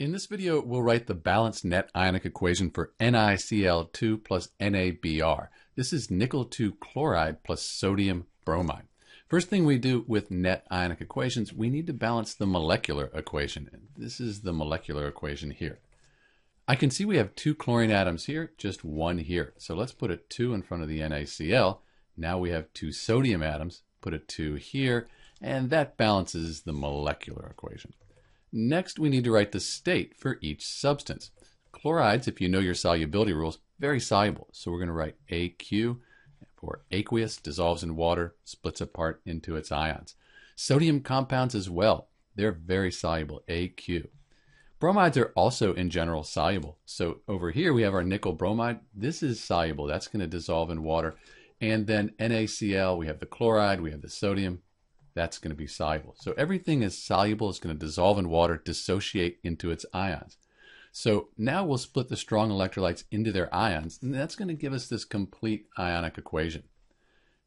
In this video, we'll write the balanced net ionic equation for NiCl2 plus NaBr. This is nickel 2 chloride plus sodium bromide. First thing we do with net ionic equations, we need to balance the molecular equation. This is the molecular equation here. I can see we have two chlorine atoms here, just one here. So let's put a 2 in front of the NaCl. Now we have two sodium atoms, put a 2 here, and that balances the molecular equation. Next, we need to write the state for each substance. Chlorides, if you know your solubility rules, very soluble. So we're going to write AQ for aqueous, dissolves in water, splits apart into its ions. Sodium compounds as well. They're very soluble, AQ. Bromides are also in general soluble. So over here we have our nickel bromide. This is soluble. That's going to dissolve in water. And then NaCl, we have the chloride, we have the sodium. That's going to be soluble. So everything is soluble. It's going to dissolve in water, dissociate into its ions. So now we'll split the strong electrolytes into their ions, and that's going to give us this complete ionic equation.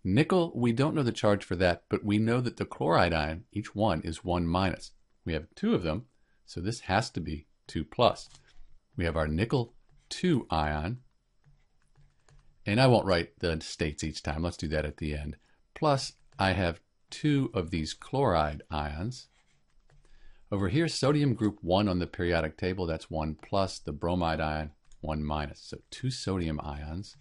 Nickel, we don't know the charge for that, but we know that the chloride ion, each one is 1-. We have two of them, so this has to be 2+. We have our nickel 2 ion, and I won't write the states each time. Let's do that at the end. Plus, I have 2 of these chloride ions. Over here, sodium group 1 on the periodic table, that's 1+, the bromide ion, 1-. So 2 sodium ions,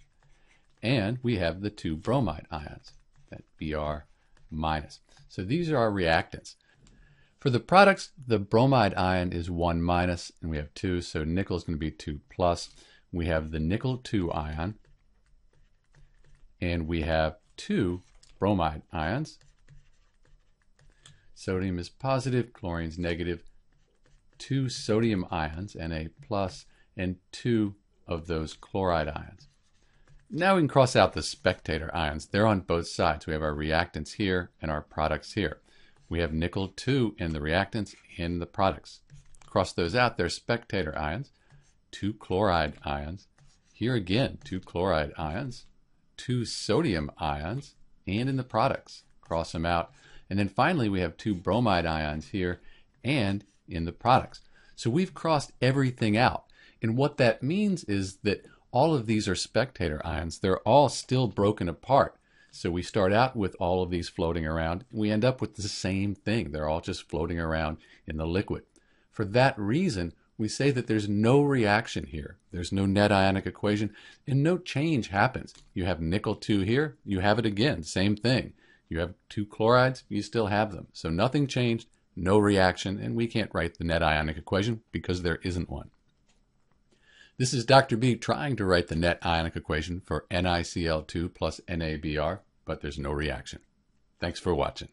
and we have the 2 bromide ions, that Br-. So these are our reactants. For the products, the bromide ion is 1-, and we have 2, so nickel is going to be 2+. We have the nickel 2 ion, and we have 2 bromide ions. Sodium is positive, chlorine's negative, 2 sodium ions, Na+, and 2 of those chloride ions. Now we can cross out the spectator ions. They're on both sides. We have our reactants here and our products here. We have nickel 2 in the reactants and the products. Cross those out, they're spectator ions, 2 chloride ions. Here again, 2 chloride ions, 2 sodium ions, and in the products. Cross them out. And then finally, we have 2 bromide ions here and in the products. So we've crossed everything out. And what that means is that all of these are spectator ions. They're all still broken apart. So we start out with all of these floating around. We end up with the same thing. They're all just floating around in the liquid. For that reason, we say that there's no reaction here. There's no net ionic equation, and no change happens. You have nickel 2 here. You have it again. Same thing. You have 2 chlorides, you still have them. So nothing changed, no reaction, and we can't write the net ionic equation because there isn't one. This is Dr. B trying to write the net ionic equation for NiCl2 plus NaBr, but there's no reaction. Thanks for watching.